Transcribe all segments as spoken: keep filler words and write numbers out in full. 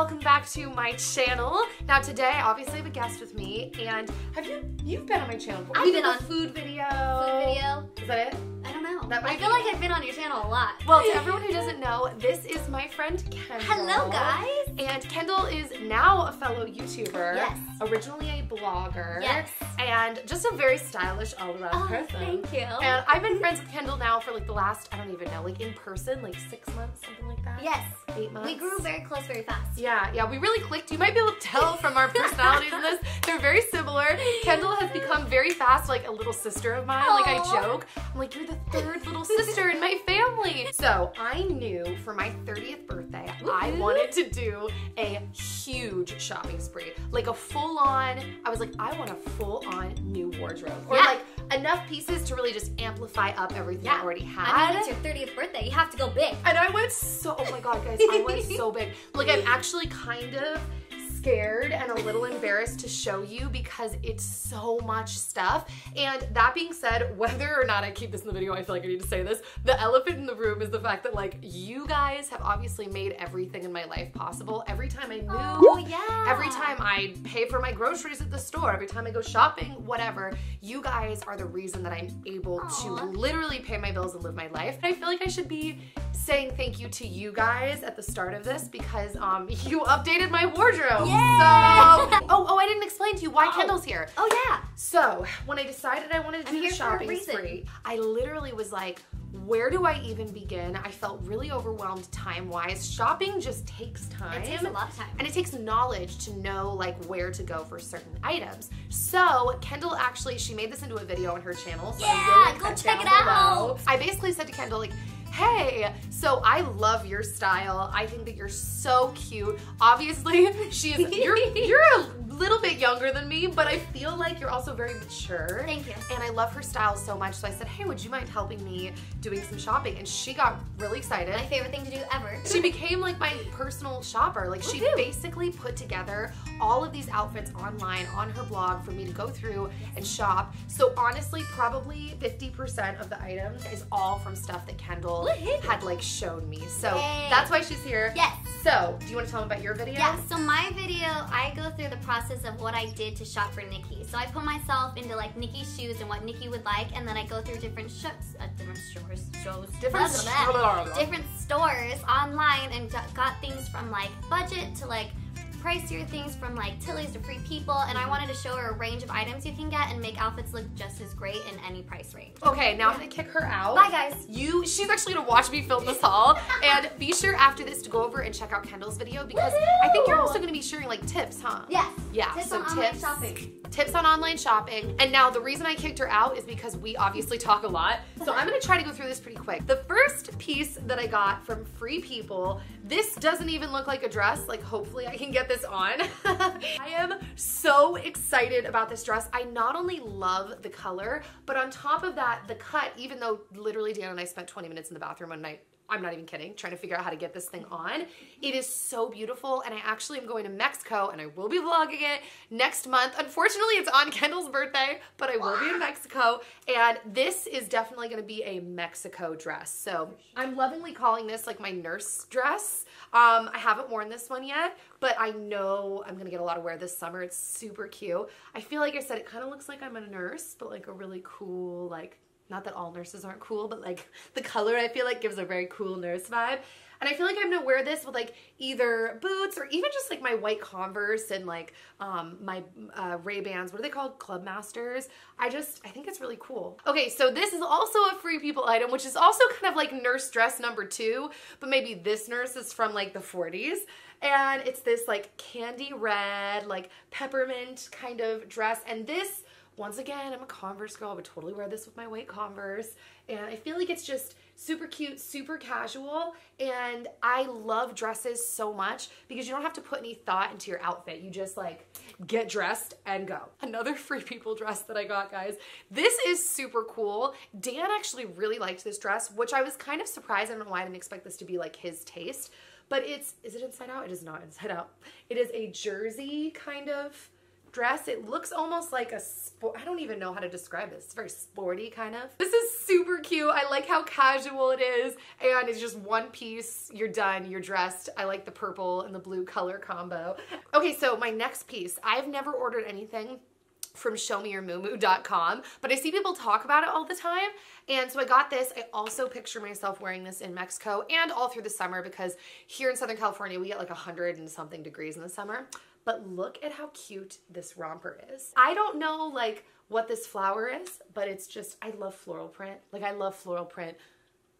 welcome back to my channel. Now today, obviously, the guest with me, and have you, you've been on my channel before. I've you been on food video. Food video. Is that it? I don't know. That might I feel be. like I've been on your channel a lot. Well, to everyone who doesn't know, this is my friend Kendall. Hello, guys. And Kendall is now a fellow YouTuber. Yes. Originally a blogger. Yes. And just a very stylish all-around oh, person. Thank you. And I've been friends with Kendall now for like the last, I don't even know, like in person, like six months, something like that. Yes. Eight months. We grew very close very fast. Yeah, yeah, we really clicked. You might be able to tell from our personalities in this. They're very similar. Kendall has become very fast like a little sister of mine. Aww. Like I joke, I'm like, you're the third little sister in my family. So I knew for my thirtieth birthday, I wanted to do a huge shopping spree. Like a full on, I was like, I want a full on new wardrobe. Or yeah. like enough pieces to really just amplify up everything yeah. I already had. I mean, it's your thirtieth birthday, you have to go big. And I went so, oh my God, guys, I went so big. Like, I'm actually kind of scared and a little embarrassed to show you because it's so much stuff. And that being said, whether or not I keep this in the video, I feel like I need to say this, the elephant in the room is the fact that like you guys have obviously made everything in my life possible. Every time I move, oh, yeah. every time I pay for my groceries at the store, every time I go shopping, whatever, you guys are the reason that I'm able Aww. to literally pay my bills and live my life. And I feel like I should be saying thank you to you guys at the start of this because um, you updated my wardrobe. Yeah. So, oh, oh, I didn't explain to you why oh. Kendall's here. Oh yeah. So when I decided I wanted to do the shopping spree, I literally was like, where do I even begin? I felt really overwhelmed time-wise. Shopping just takes time. It takes a lot of time. And it takes knowledge to know like where to go for certain items. So Kendall actually, she made this into a video on her channel. So yeah, go check it out. I basically said to Kendall like, hey, so I love your style. I think that you're so cute. Obviously, she's you're you're a little bit younger than me, but I feel like you're also very mature. Thank you. And I love her style so much. So I said, hey, would you mind helping me doing some shopping? And she got really excited. My favorite thing to do ever. She became like my personal shopper. Like she basically put together all of these outfits online on her blog for me to go through and shop. So honestly, probably fifty percent of the items is all from stuff that Kendall had like shown me. So Yay. that's why she's here. Yes. So, do you want to tell them about your video? Yeah, so my video, I go through the process of what I did to shop for Nikki. So I put myself into like Nikki's shoes and what Nikki would like, and then I go through different shows, uh, different stores, shows, different, sh different stores online and got things from like budget to like pricier things from like Tilly's to Free People, and I wanted to show her a range of items you can get and make outfits look just as great in any price range. Okay, now yeah. I'm gonna kick her out. Bye guys. You, she's actually gonna watch me film this haul, and be sure after this to go over and check out Kendall's video because I think you're also gonna be sharing like tips, huh? Yes. Yeah, tips so on tips, online shopping. Tips on online shopping. And now the reason I kicked her out is because we obviously talk a lot, so I'm gonna try to go through this pretty quick. The first piece that I got from Free People, this doesn't even look like a dress, like hopefully I can get this on. I am so excited about this dress. I not only love the color, but on top of that, the cut, even though literally Dan and I spent twenty minutes in the bathroom one night, I'm not even kidding, trying to figure out how to get this thing on. It is so beautiful, and I actually am going to Mexico, and I will be vlogging it next month. Unfortunately, it's on Kendall's birthday, but I will be in Mexico, and this is definitely gonna be a Mexico dress. So I'm lovingly calling this like my nurse dress. Um, I haven't worn this one yet, but I know I'm gonna get a lot of wear this summer. It's super cute. I feel like I said, it kind of looks like I'm a nurse, but like a really cool, like, not that all nurses aren't cool, but like the color I feel like gives a very cool nurse vibe. And I feel like I'm gonna wear this with like either boots or even just like my white Converse and like um, my uh, Ray-Bans, what are they called? Club Masters. I just, I think it's really cool. Okay, so this is also a Free People item, which is also kind of like nurse dress number two, but maybe this nurse is from like the forties. And it's this like candy red, like peppermint kind of dress. And this, once again, I'm a Converse girl. I would totally wear this with my white Converse. And I feel like it's just super cute, super casual. And I love dresses so much because you don't have to put any thought into your outfit. You just like get dressed and go. Another Free People dress that I got, guys. This is super cool. Dan actually really liked this dress, which I was kind of surprised. I don't know why I didn't expect this to be like his taste. But it's, is it inside out? It is not inside out. It is a jersey kind of dress. It looks almost like a sport. I don't even know how to describe this. It's very sporty, kind of. This is super cute. I like how casual it is, and it's just one piece. You're done, you're dressed. I like the purple and the blue color combo. Okay, so my next piece. I've never ordered anything from show me your mu mu dot com, but I see people talk about it all the time, and so I got this. I also picture myself wearing this in Mexico and all through the summer, because here in Southern California we get like a hundred and something degrees in the summer. But look at how cute this romper is. I don't know like what this flower is, but it's just, I love floral print. Like I love floral print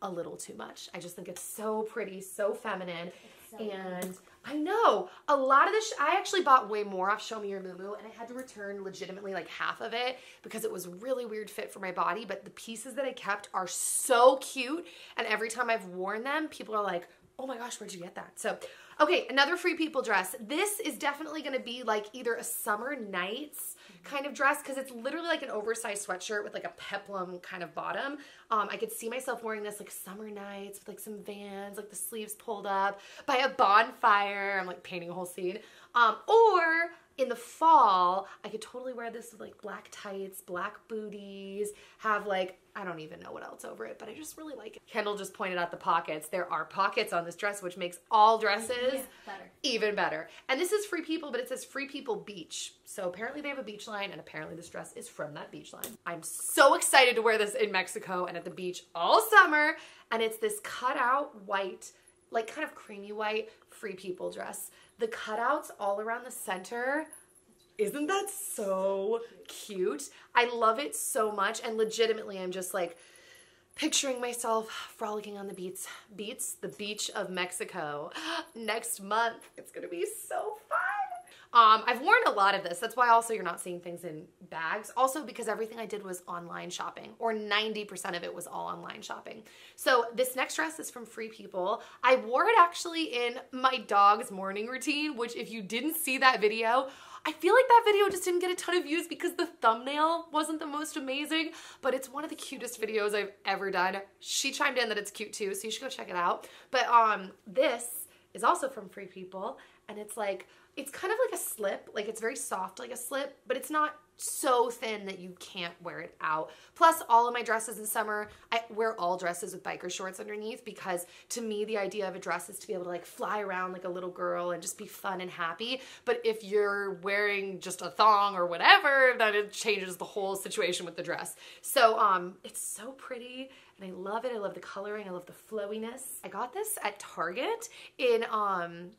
a little too much. I just think it's so pretty, so feminine. So and nice. I know a lot of this, I actually bought way more off ShowMeYourMuMu, and I had to return legitimately like half of it because it was a really weird fit for my body. But the pieces that I kept are so cute, and every time I've worn them, people are like, oh my gosh, where'd you get that? So, okay, another Free People dress. This is definitely gonna be like either a summer nights kind of dress, because it's literally like an oversized sweatshirt with like a peplum kind of bottom. Um, I could see myself wearing this like summer nights with like some Vans, like the sleeves pulled up, by a bonfire. I'm like painting a whole scene. Um, or in the fall, I could totally wear this with like black tights, black booties, have like, I don't even know what else over it, but I just really like it. Kendall just pointed out the pockets. There are pockets on this dress, which makes all dresses yeah, better. even better. And this is Free People, but it says Free People Beach. So apparently they have a beach line, and apparently this dress is from that beach line. I'm so excited to wear this in Mexico and at the beach all summer. And it's this cutout white, like kind of creamy white Free People dress. The cutouts all around the center. Isn't that so cute? I love it so much, and legitimately I'm just like picturing myself frolicking on the beach, beats, the beach of Mexico next month. It's gonna be so fun. Um, I've worn a lot of this. That's why also you're not seeing things in bags. Also because everything I did was online shopping, or ninety percent of it was all online shopping. So this next dress is from Free People. I wore it actually in my dog's morning routine, which if you didn't see that video, I feel like that video just didn't get a ton of views because the thumbnail wasn't the most amazing, but it's one of the cutest videos I've ever done. She chimed in that it's cute too, so you should go check it out. But um, this is also from Free People, and it's like, it's kind of like a slip, like it's very soft like a slip, but it's not so thin that you can't wear it out. Plus all of my dresses in summer, I wear all dresses with biker shorts underneath, because to me the idea of a dress is to be able to like fly around like a little girl and just be fun and happy. But if you're wearing just a thong or whatever, then it changes the whole situation with the dress. So um, it's so pretty, and I love it. I love the coloring, I love the flowiness. I got this at Target in, um,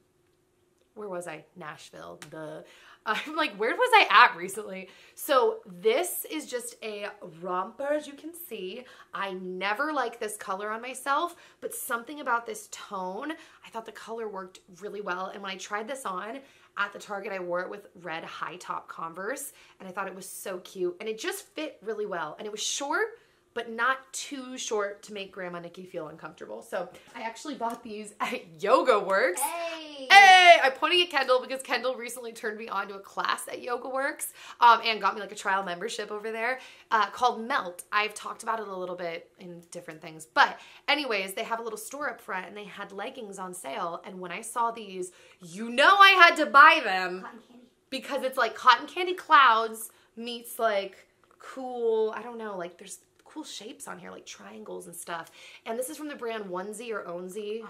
where was I? Nashville, the, I'm like, where was I at recently? So this is just a romper, as you can see. I never like this color on myself, but something about this tone, I thought the color worked really well. And when I tried this on at the Target, I wore it with red high top Converse, and I thought it was so cute, and it just fit really well. And it was short, but not too short to make Grandma Nikki feel uncomfortable. So I actually bought these at Yoga Works. Hey! Hey! I'm pointing at Kendall because Kendall recently turned me on to a class at Yoga Works um, and got me like a trial membership over there uh, called Melt. I've talked about it a little bit in different things, but anyways, they have a little store up front, and they had leggings on sale. And when I saw these, you know I had to buy them, cotton candy, because it's like cotton candy clouds meets like cool, I don't know, like there's cool shapes on here, like triangles and stuff. And this is from the brand Onzie or Onzie,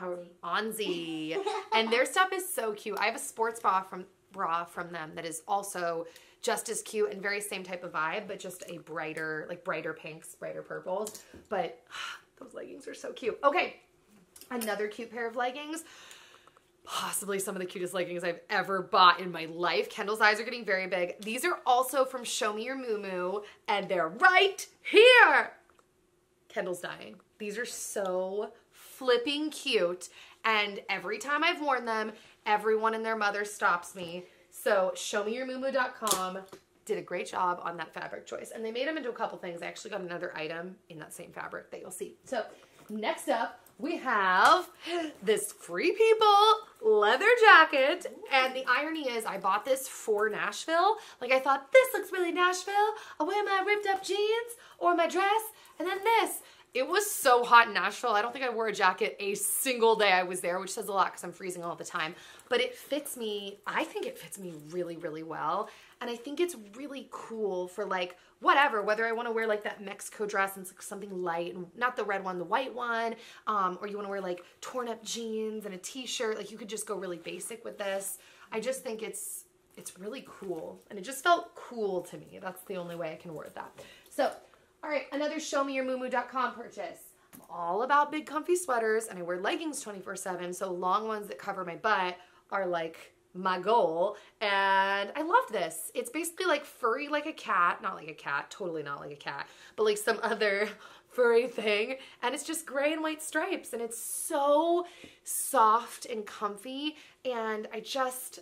Onzie. And their stuff is so cute. I have a sports bra from bra from them that is also just as cute and very same type of vibe, but just a brighter, like brighter pinks, brighter purples. But those leggings are so cute. Okay, another cute pair of leggings. Possibly some of the cutest leggings I've ever bought in my life. Kendall's eyes are getting very big. These are also from Show Me Your Mumu, and they're right here. Kendall's dying. These are so flipping cute, and every time I've worn them, everyone and their mother stops me. So show me your mumu dot com did a great job on that fabric choice, and they made them into a couple things. I actually got another item in that same fabric that you'll see. So next up, we have this Free People leather jacket, and the irony is I bought this for Nashville. Like I thought, this looks really Nashville. I'll wear my ripped up jeans or my dress, and then this. It was so hot in Nashville. I don't think I wore a jacket a single day I was there, which says a lot because I'm freezing all the time. But it fits me, I think it fits me really, really well. And I think it's really cool for like, whatever, whether I want to wear like that Mexico dress and something light, and not the red one, the white one, um, or you want to wear like torn up jeans and a t-shirt, like you could just go really basic with this. I just think it's, it's really cool. And it just felt cool to me. That's the only way I can word that. So, all right, another show me your mu mu dot com purchase. I'm all about big comfy sweaters, and I wear leggings twenty-four seven, so long ones that cover my butt are like my goal, and I love this. It's basically like furry like a cat, not like a cat, totally not like a cat, but like some other furry thing, and it's just gray and white stripes, and it's so soft and comfy, and I just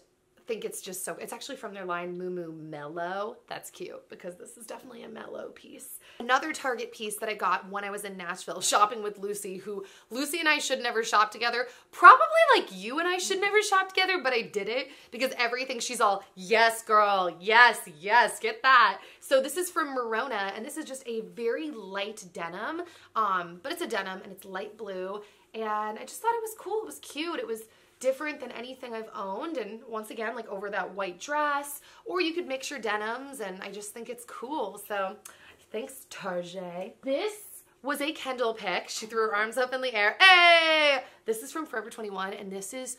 think it's just so, it's actually from their line Mumu Mellow. That's cute because this is definitely a mellow piece. Another Target piece that I got when I was in Nashville shopping with Lucy, who Lucy and I should never shop together, probably like you and I should never shop together, but I did it because everything, she's all, yes girl, yes, yes, get that. So this is from Merona, and this is just a very light denim, um, but it's a denim and it's light blue, and I just thought it was cool, it was cute, it was different than anything I've owned, and once again, like over that white dress, or you could mix your denims, and I just think it's cool. So thanks, Target. This was a Kendall pick. She threw her arms up in the air. Hey! This is from Forever twenty-one, and this is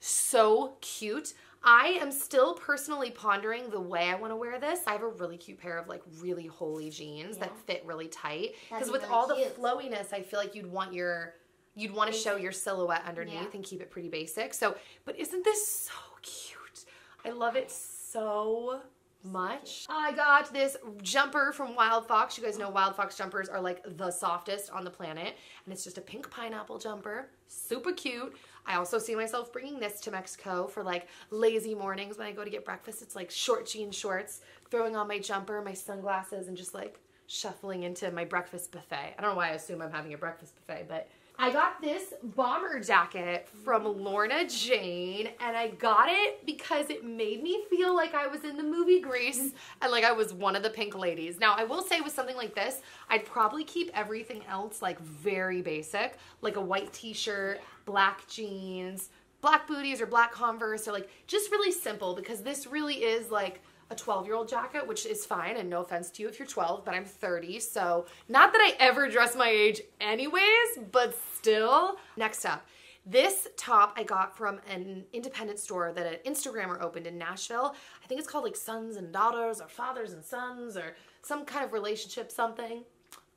so cute. I am still personally pondering the way I want to wear this. I have a really cute pair of like really holy jeans yeah. that fit really tight, because with really all cute. the flowiness, I feel like you'd want your You'd want to show your silhouette underneath yeah. and keep it pretty basic. So, but isn't this so cute? I love it so much. I got this jumper from Wild Fox. You guys know Wild Fox jumpers are like the softest on the planet. And it's just a pink pineapple jumper. Super cute. I also see myself bringing this to Mexico for like lazy mornings when I go to get breakfast. It's like short jean shorts, throwing on my jumper, my sunglasses, and just like shuffling into my breakfast buffet. I don't know why I assume I'm having a breakfast buffet, but I got this bomber jacket from Lorna Jane, and I got it because it made me feel like I was in the movie Grease and like I was one of the pink ladies. Now, I will say with something like this, I'd probably keep everything else like very basic, like a white t-shirt, black jeans, black booties or black Converse, or like just really simple, because this really is like a twelve year old jacket, which is fine, and no offense to you if you're twelve, but I'm thirty, so not that I ever dress my age anyways, but still. Next up, this top I got from an independent store that an Instagrammer opened in Nashville. I think it's called like Sons and Daughters, or Fathers and Sons, or some kind of relationship something.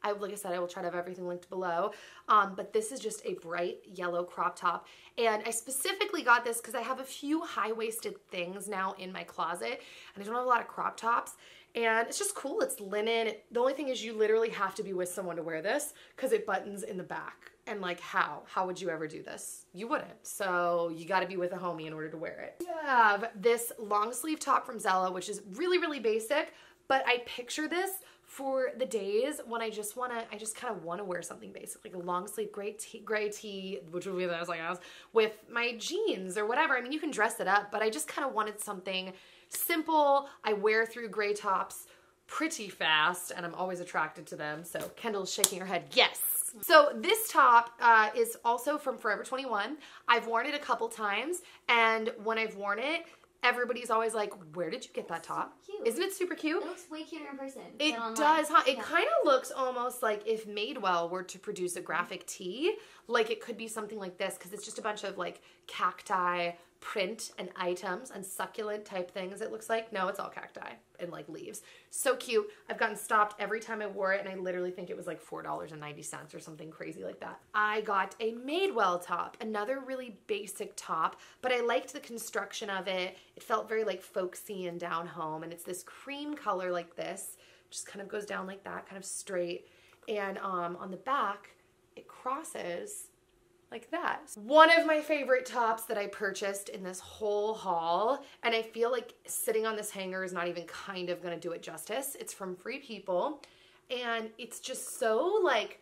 I, like I said, I will try to have everything linked below, um, but this is just a bright yellow crop top, and I specifically got this because I have a few high-waisted things now in my closet, and I don't have a lot of crop tops, and it's just cool. It's linen. It, the only thing is you literally have to be with someone to wear this because it buttons in the back, and like how? How would you ever do this? You wouldn't, so you gotta be with a homie in order to wear it. I have this long sleeve top from Zella, which is really, really basic, but I picture this for the days when I just want to, I just kind of want to wear something basic, like a long sleeve gray tee, gray tee, which would be that I was like, I was with my jeans or whatever. I mean, you can dress it up, but I just kind of wanted something simple. I wear through gray tops pretty fast, and I'm always attracted to them. So Kendall's shaking her head, yes. So this top uh, is also from Forever twenty-one. I've worn it a couple times, and when I've worn it, everybody's always like, where did you get that top? Cute. Isn't it super cute? It looks way cuter in person. It does, huh? It yeah. kind of looks almost like if Madewell were to produce a graphic tee, like it could be something like this, because it's just a bunch of like cacti print and items and succulent type things, it looks like. No, it's all cacti and like leaves. So cute. I've gotten stopped every time I wore it, and I literally think it was like four dollars and ninety cents or something crazy like that. I got a Madewell top, another really basic top, but I liked the construction of it. It felt very like folksy and down home, and it's this cream color like this, just kind of goes down like that, kind of straight, and um, on the back it crosses like that. One of my favorite tops that I purchased in this whole haul, and I feel like sitting on this hanger is not even kind of gonna do it justice. It's from Free People, and it's just so like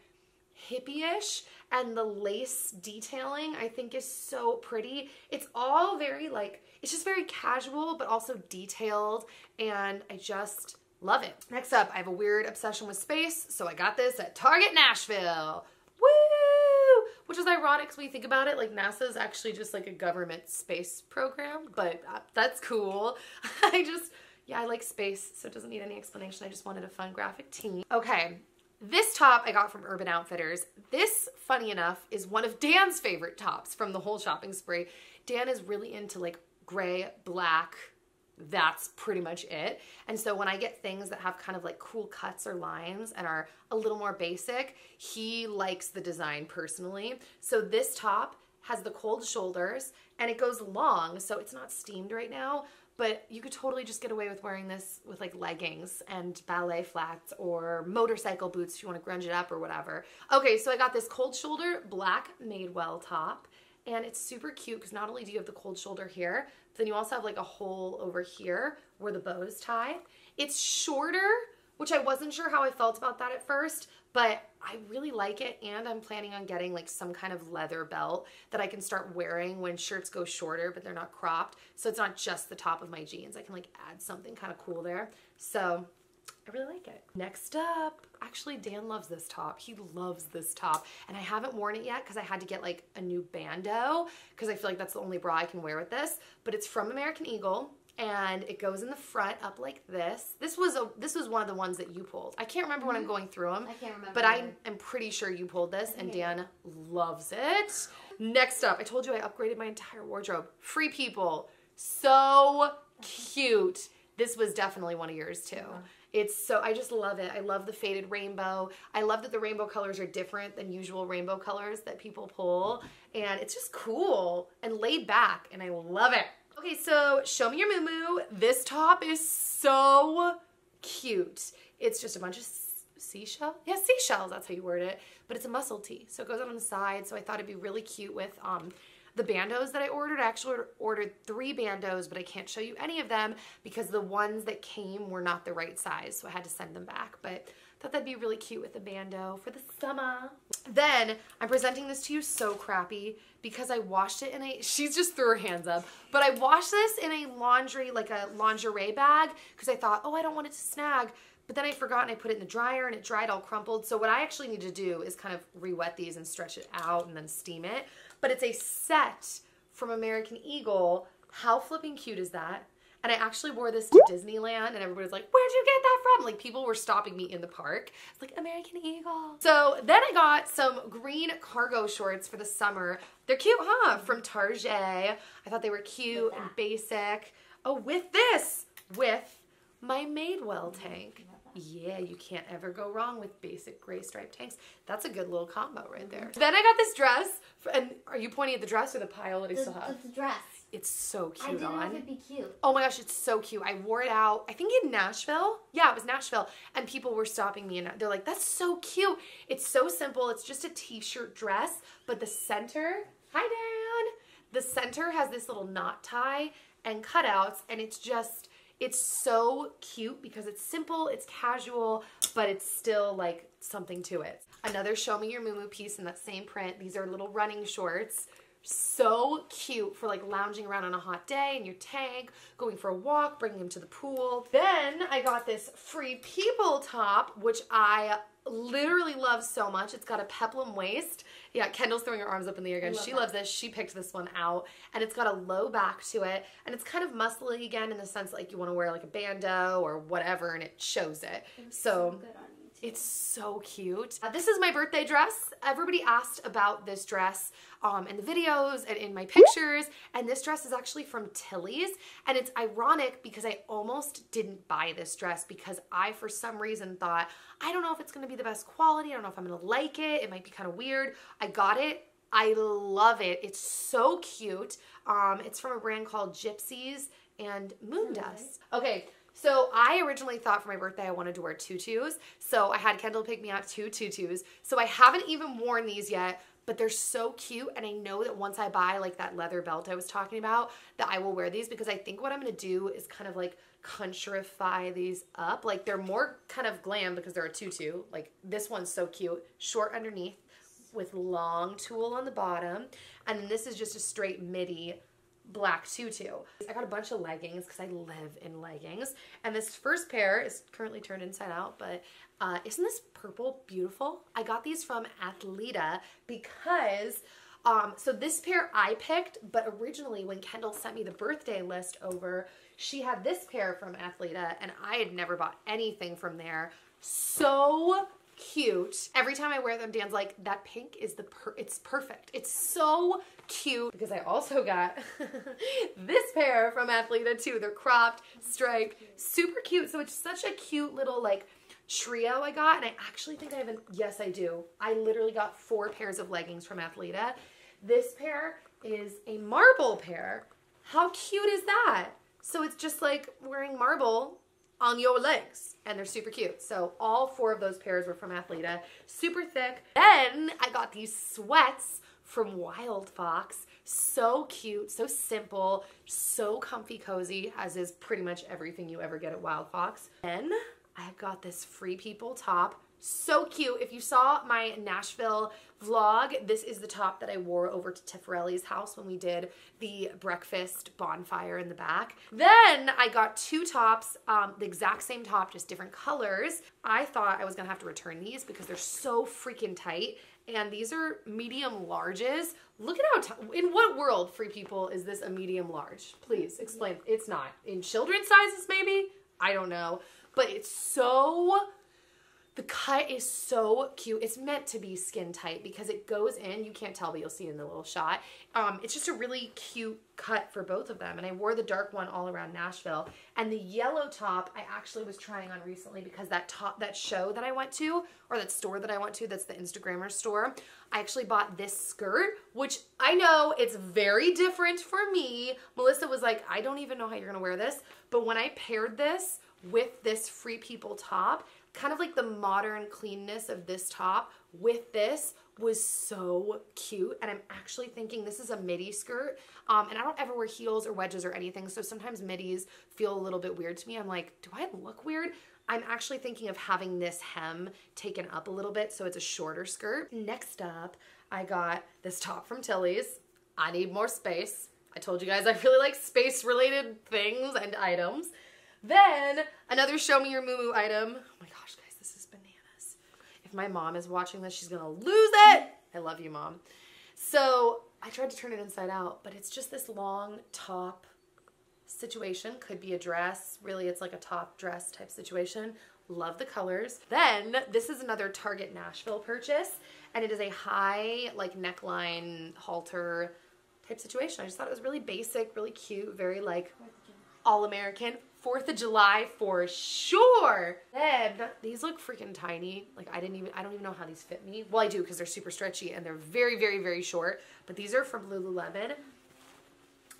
hippie-ish, and the lace detailing I think is so pretty. It's all very like, it's just very casual, but also detailed, and I just Love it. Next up, I have a weird obsession with space, so I got this at Target Nashville. Woo! Which is ironic when you think about it. Like, NASA is actually just like a government space program, but that's cool. I just, yeah, I like space, so it doesn't need any explanation. I just wanted a fun graphic tee. Okay. This top I got from Urban Outfitters. This, funny enough, is one of Dan's favorite tops from the whole shopping spree. Dan is really into like gray, black, that's pretty much it. And so when I get things that have kind of like cool cuts or lines and are a little more basic, he likes the design personally. So this top has the cold shoulders and it goes long, so it's not steamed right now, but you could totally just get away with wearing this with like leggings and ballet flats or motorcycle boots if you want to grunge it up or whatever. Okay, so I got this cold shoulder black Madewell top, and it's super cute because not only do you have the cold shoulder here, but then you also have like a hole over here where the bows tie. It's shorter, which I wasn't sure how I felt about that at first, but I really like it, and I'm planning on getting like some kind of leather belt that I can start wearing when shirts go shorter but they're not cropped, so it's not just the top of my jeans. I can like add something kind of cool there, so I really like it. Next up, actually Dan loves this top. He loves this top, and I haven't worn it yet because I had to get like a new bandeau because I feel like that's the only bra I can wear with this, but it's from American Eagle. And it goes in the front up like this. This was a this was one of the ones that you pulled. I can't remember mm-hmm. when I'm going through them. I can't remember. But I am pretty sure you pulled this, and Dan loves it. Next up, I told you I upgraded my entire wardrobe. Free People. So cute. This was definitely one of yours too. Mm-hmm. It's so, I just love it. I love the faded rainbow. I love that the rainbow colors are different than usual rainbow colors that people pull. And it's just cool and laid back, and I love it. Okay, so Show Me Your Mumu. This top is so cute. It's just a bunch of seashells. Yeah, seashells, that's how you word it. But it's a muscle tee, so it goes out on the side, so I thought it'd be really cute with um, the bandeaus that I ordered. I actually ordered three bandeaus, but I can't show you any of them because the ones that came were not the right size, so I had to send them back. But I thought that'd be really cute with a bandeau for the summer. Then, I'm presenting this to you so crappy because I washed it in a, she's just threw her hands up, but I washed this in a laundry, like a lingerie bag, because I thought, oh, I don't want it to snag, but then I forgot and I put it in the dryer and it dried all crumpled. So what I actually need to do is kind of re-wet these and stretch it out and then steam it. But it's a set from American Eagle. How flipping cute is that? And I actually wore this to Disneyland, and everybody was like, where'd you get that from? Like, people were stopping me in the park. It's like, American Eagle. So then I got some green cargo shorts for the summer. They're cute, huh? From Target. I thought they were cute and basic. Oh, with this, with my Madewell tank. Yeah, you can't ever go wrong with basic gray striped tanks. That's a good little combo right there. Then I got this dress, and are you pointing at the dress or the pile that I still have? It's the dress. It's so cute. I didn't on. know if it'd be cute. Oh my gosh, it's so cute. I wore it out, I think in Nashville. Yeah, it was Nashville. And people were stopping me and they're like, that's so cute. It's so simple. It's just a t-shirt dress, but the center, hi Dan. The center has this little knot tie and cutouts, and it's just, it's so cute because it's simple, it's casual, but it's still like something to it. Another Show Me Your Mumu piece in that same print. These are little running shorts. So cute for like lounging around on a hot day in your tank, going for a walk, bringing him to the pool. Then I got this Free People top, which I literally love so much. It's got a peplum waist. Yeah, Kendall's throwing her arms up in the air again. Love she that. loves this. She picked this one out, and it's got a low back to it, and it's kind of muscly again in the sense that, like, you want to wear like a bandeau or whatever, and it shows it. It's so, so good on you. It's so cute. Uh, this is my birthday dress. Everybody asked about this dress um, in the videos and in my pictures, and this dress is actually from Tilly's, and it's ironic because I almost didn't buy this dress because I, for some reason, thought, I don't know if it's gonna be the best quality, I don't know if I'm gonna like it, it might be kind of weird. I got it, I love it, it's so cute. Um, it's from a brand called Gypsies and Moondust. Okay. So I originally thought for my birthday I wanted to wear tutus, so I had Kendall pick me out two tutus. So I haven't even worn these yet, but they're so cute, and I know that once I buy like that leather belt I was talking about, that I will wear these because I think what I'm going to do is kind of like countrify these up. Like, they're more kind of glam because they're a tutu. Like, this one's so cute, short underneath with long tulle on the bottom, and then this is just a straight midi black tutu. I got a bunch of leggings because I live in leggings, and this first pair is currently turned inside out, but uh, isn't this purple beautiful? I got these from Athleta because um, so this pair I picked, but originally when Kendall sent me the birthday list over, she had this pair from Athleta and I had never bought anything from there. So cute. Every time I wear them, Dan's like, that pink is the per it's perfect. It's so cute. Because I also got this pair from Athleta too. They're cropped, striped, super cute. So it's such a cute little like trio I got. And I actually think I have an, yes I do. I literally got four pairs of leggings from Athleta. This pair is a marble pair. How cute is that? So it's just like wearing marble on your legs, and they're super cute. So all four of those pairs were from Athleta, super thick. Then I got these sweats from Wild Fox, so cute, so simple, so comfy cozy, as is pretty much everything you ever get at Wild Fox. Then I got this Free People top, so cute. If you saw my Nashville vlog, this is the top that I wore over to Tiffarelli's house when we did the breakfast bonfire in the back. Then I got two tops, um, the exact same top, just different colors. I thought I was gonna have to return these because they're so freaking tight. And these are medium larges. Look at how, t in what world, Free People, is this a medium large? Please explain. It's not. In children's sizes maybe? I don't know. But it's so, the cut is so cute. It's meant to be skin tight because it goes in. You can't tell, but you'll see in the little shot. Um, it's just a really cute cut for both of them. And I wore the dark one all around Nashville. And the yellow top I actually was trying on recently because that top, that show that I went to, or that store that I went to, that's the Instagrammer store, I actually bought this skirt, which I know it's very different for me. Melissa was like, I don't even know how you're gonna wear this. But when I paired this with this Free People top, kind of like the modern cleanness of this top with this was so cute. And I'm actually thinking this is a midi skirt. Um, and I don't ever wear heels or wedges or anything. So sometimes midis feel a little bit weird to me. I'm like, do I look weird? I'm actually thinking of having this hem taken up a little bit so it's a shorter skirt. Next up, I got this top from Tilly's. I need more space. I told you guys I really like space related things and items. Then another Show Me Your Mumu item. Oh my gosh, guys, this is bananas. If my mom is watching this, she's gonna lose it. I love you, Mom. So I tried to turn it inside out, but it's just this long top situation. Could be a dress. Really, it's like a top dress type situation. Love the colors. Then this is another Target Nashville purchase, and it is a high like neckline halter type situation. I just thought it was really basic, really cute, very like all American. fourth of July for sure. Then these look freaking tiny. Like I didn't even, I don't even know how these fit me. Well, I do because they're super stretchy and they're very, very, very short, but these are from Lululemon.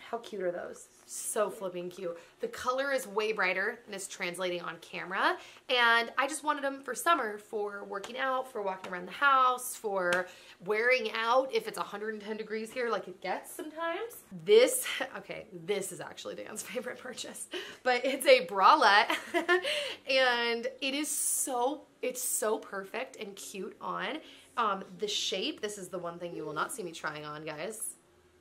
How cute are those? So flipping cute. The color is way brighter than it's translating on camera. And I just wanted them for summer, for working out, for walking around the house, for wearing out if it's one hundred ten degrees here like it gets sometimes. This, okay, this is actually Dan's favorite purchase, but it's a bralette and it is so, it's so perfect and cute on. Um, the shape, this is the one thing you will not see me trying on, guys.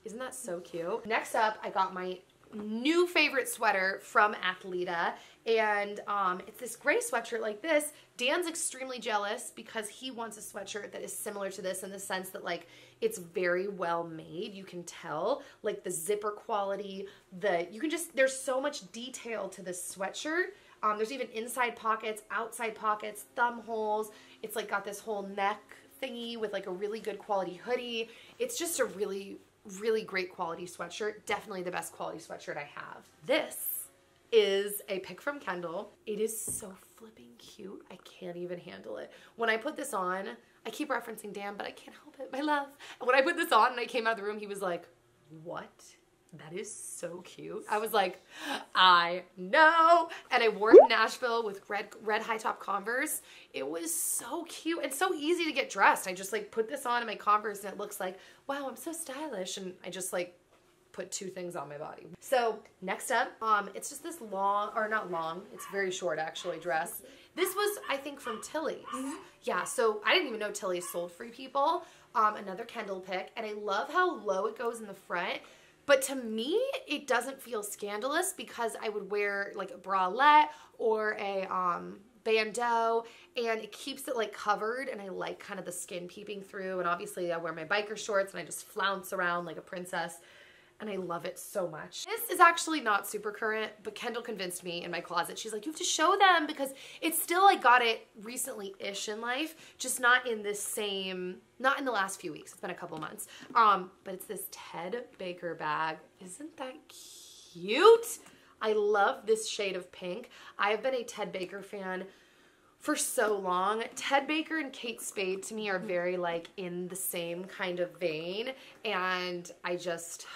Isn't that so cute? Next up, I got my new favorite sweater from Athleta, and um, it's this gray sweatshirt like this. Dan's extremely jealous because he wants a sweatshirt that is similar to this in the sense that like it's very well made. You can tell like the zipper quality, the, you can just, there's so much detail to this sweatshirt. Um, there's even inside pockets, outside pockets, thumb holes. It's like got this whole neck thingy with like a really good quality hoodie. It's just a really, really great quality sweatshirt. Definitely the best quality sweatshirt I have. This is a pick from Kendall. It is so flipping cute. I can't even handle it. When I put this on, I keep referencing Dan, but I can't help it, my love. And when I put this on and I came out of the room, he was like, what? That is so cute. I was like, I know. And I wore it in Nashville with red red high top Converse. It was so cute and so easy to get dressed. I just like put this on in my Converse and it looks like, wow, I'm so stylish. And I just like put two things on my body. So next up, um, it's just this long, or not long, it's very short actually, dress. This was, I think, from Tilly's. Yeah, so I didn't even know Tilly's sold Free People. Um, another Kendall pick. And I love how low it goes in the front. But to me, it doesn't feel scandalous because I would wear like a bralette or a um, bandeau, and it keeps it like covered, and I like kind of the skin peeping through. And obviously I wear my biker shorts and I just flounce around like a princess, and I love it so much. This is actually not super current, but Kendall convinced me in my closet. She's like, you have to show them because it's still, I got it recently-ish in life, just not in this same, not in the last few weeks. It's been a couple months. Um, but it's this Ted Baker bag. Isn't that cute? I love this shade of pink. I've been a Ted Baker fan for so long. Ted Baker and Kate Spade to me are very like in the same kind of vein, and I just,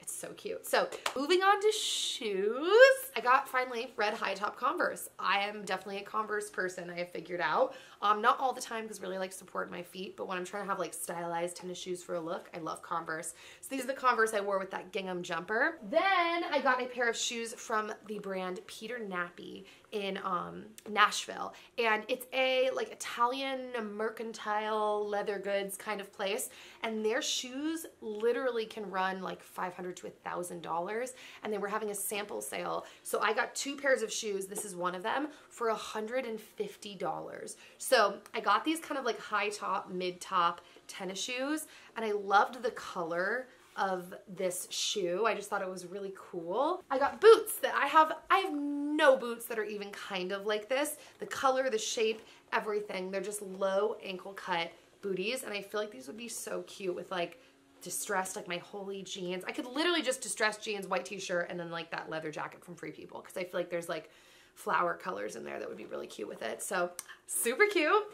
it's so cute. So moving on to shoes, I got finally red high top Converse. I am definitely a Converse person, I have figured out. Um, not all the time because really like support my feet, but when I'm trying to have like stylized tennis shoes for a look, I love Converse. So these are the Converse I wore with that gingham jumper. Then I got a pair of shoes from the brand Peter Nappi in um, Nashville. And it's a like Italian mercantile leather goods kind of place. And their shoes literally can run like five hundred to a thousand dollars, and they were having a sample sale, so I got two pairs of shoes, this is one of them, for a hundred and fifty dollars. So I got these kind of like high top, mid top tennis shoes, and I loved the color of this shoe. I just thought it was really cool. I got boots that I have, I have no boots that are even kind of like this. The color, the shape, everything, they're just low ankle cut booties, and I feel like these would be so cute with like distressed, like my holy jeans. I could literally just distress jeans, white t-shirt, and then like that leather jacket from Free People, because I feel like there's like flower colors in there that would be really cute with it. So super cute.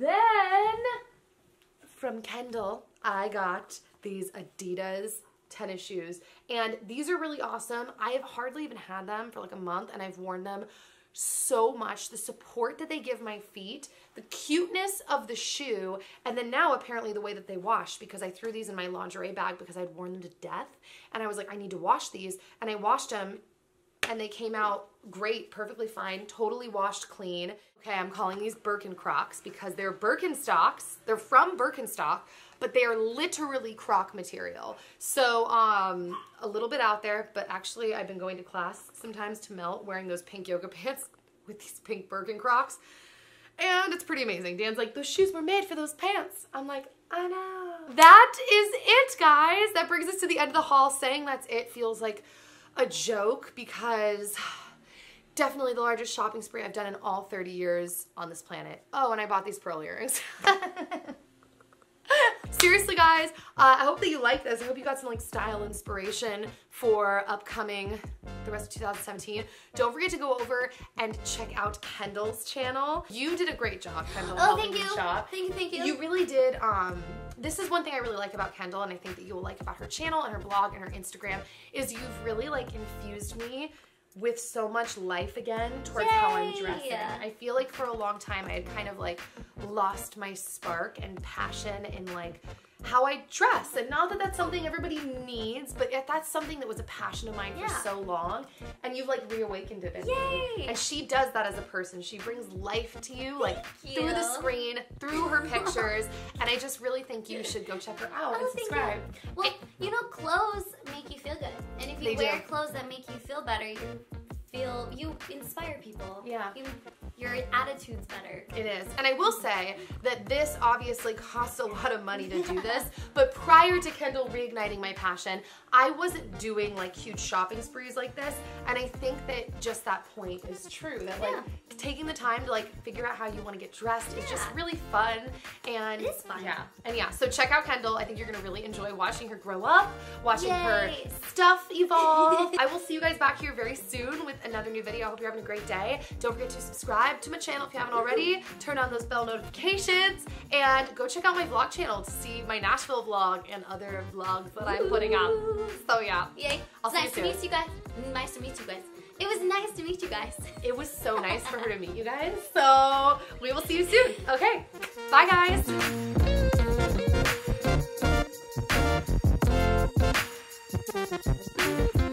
Then from Kendall, I got these Adidas tennis shoes, and these are really awesome. I have hardly even had them for like a month, and I've worn them so much. The support that they give my feet, the cuteness of the shoe, and then now apparently the way that they wash, because I threw these in my lingerie bag because I'd worn them to death, and I was like, I need to wash these, and I washed them, and they came out great, perfectly fine, totally washed clean. Okay, I'm calling these Birkin Crocs because they're Birkenstocks. They're from Birkenstock, but they are literally croc material. So um, a little bit out there, but actually I've been going to class sometimes to melt wearing those pink yoga pants with these pink Birkin Crocs, and it's pretty amazing. Dan's like, those shoes were made for those pants. I'm like, I know. That is it, guys. That brings us to the end of the haul. Saying that's it feels like a joke because definitely the largest shopping spree I've done in all thirty years on this planet. Oh, and I bought these pearl earrings. Seriously, guys, uh, I hope that you like this. I hope you got some like style inspiration for upcoming the rest of two thousand seventeen. Don't forget to go over and check out Kendall's channel. You did a great job, Kendall. Oh, thank you. Shop. Thank you, thank you. You really did. Um, this is one thing I really like about Kendall, and I think that you will like about her channel and her blog and her Instagram, is you've really like infused me with so much life again towards Yay! How I'm dressing. I feel like for a long time I had kind of like lost my spark and passion in like how I dress, and not that that's something everybody needs, but yet that's something that was a passion of mine yeah. for so long, and you've like reawakened it in Yay! me. And she does that as a person. She brings life to you like you. through the screen, through her pictures, and I just really think you should go check her out and subscribe. You. Well, I, you know, clothes make you feel good, and if you wear do. clothes that make you feel better, you feel, you inspire people. Yeah. You, your attitude's better. It is. And I will say that this obviously costs a lot of money to do this, but prior to Kendall reigniting my passion, I wasn't doing like huge shopping sprees like this, and I think that just that point is true, that like yeah. taking the time to like figure out how you want to get dressed yeah. is just really fun. And it is fun. Yeah. And yeah, so check out Kendall. I think you're going to really enjoy watching her grow up, watching Yay. her stuff evolve. I will see you guys back here very soon with another new video. I hope you're having a great day. Don't forget to subscribe to my channel if you haven't already, turn on those bell notifications, and go check out my vlog channel to see my Nashville vlog and other vlogs that I'm putting out. So yeah. Yay. I'll see you soon. Nice to meet you guys. Nice to meet you guys. It was nice to meet you guys. It was so nice for her to meet you guys. So we will see you soon. Okay. Bye guys.